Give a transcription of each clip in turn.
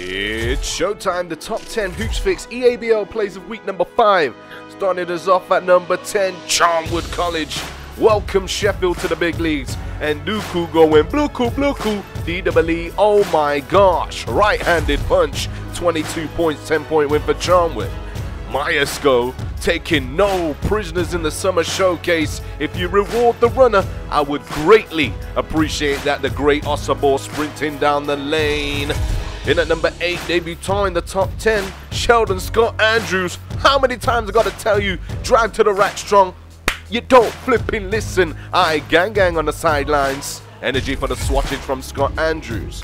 It's showtime, the top 10 Hoopsfix EABL plays of week number 5. Starting us off at number 10, Charnwood College. Welcome Sheffield to the big leagues. And Ndoukou going blue cool, DWE, oh my gosh. Right-handed punch, 22 points, 10-point win for Charnwood. Myasko taking no prisoners in the summer showcase. If you reward the runner, I would greatly appreciate that. The great Osobor sprinting down the lane. In at number 8, debutant in the top 10, Sheldon Scott-Andrews. How many times I gotta tell you, drive to the rack strong. You don't flipping listen. I gang on the sidelines. Energy for the swatting from Scott-Andrews.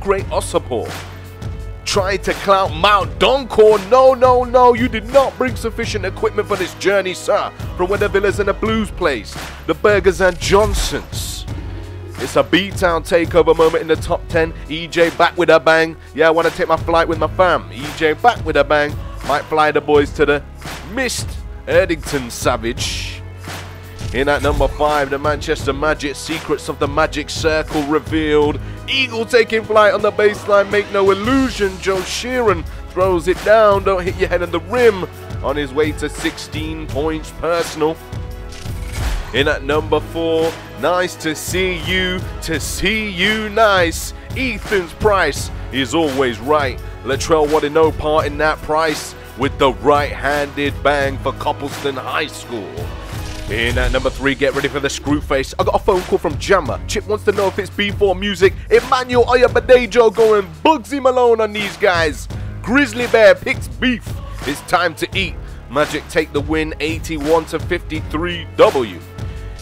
Great Osobor trying to clout Mount Donkor. No, you did not bring sufficient equipment for this journey, sir. From where the Villas and the Blues plays, the Burgers and Johnsons. It's a B-Town takeover moment in the top 10. EJ back with a bang. Yeah, I want to take my flight with my fam. EJ back with a bang. Might fly the boys to the missed Eddington Savage. In at number 5, the Manchester Magic, secrets of the Magic Circle revealed. Eagle taking flight on the baseline. Make no illusion. Joe Sheeran throws it down. Don't hit your head on the rim. On his way to 16 points personal. In at number 4, nice to see you nice. Ethan's Price is always right. Latrell wanted no part in that. Price with the right-handed bang for Copleston High School. In at number 3, get ready for the screw face. I got a phone call from Jammer. Chip wants to know if it's B4 music. Emmanuel Oyebadejo going Bugsy Malone on these guys. Grizzly Bear picks beef. It's time to eat. Magic take the win, 81-53 W.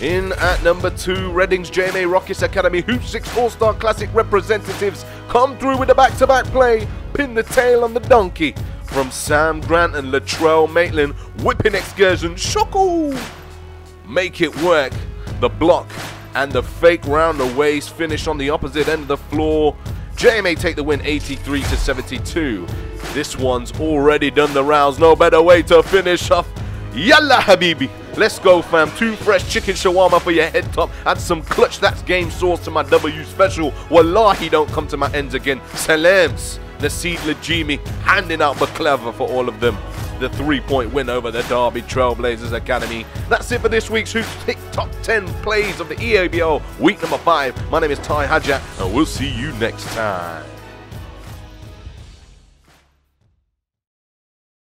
In at number 2, Reading's JMA Rockets Academy Hoopsfix All-Star Classic representatives come through with a back-to-back play, pin the tail on the donkey from Sam Grant and Latrell Maitland, whipping excursion, shoko! Make it work, the block and the fake round the waist finish on the opposite end of the floor. JMA take the win, 83-72. This one's already done the rounds, no better way to finish off. Yalla habibi, let's go fam. 2 fresh chicken shawarma for your head top. Add some clutch, that's game sauce to my W special. Wallahi don't come to my ends again. Salams, Nassim Ladjimi handing out baklava for all of them. The 3-point win over the Derby Trailblazers Academy. That's it for this week's Hoopsfix Top 10 Plays of the EABL Week number 5. My name is Ty Hajar and we'll see you next time.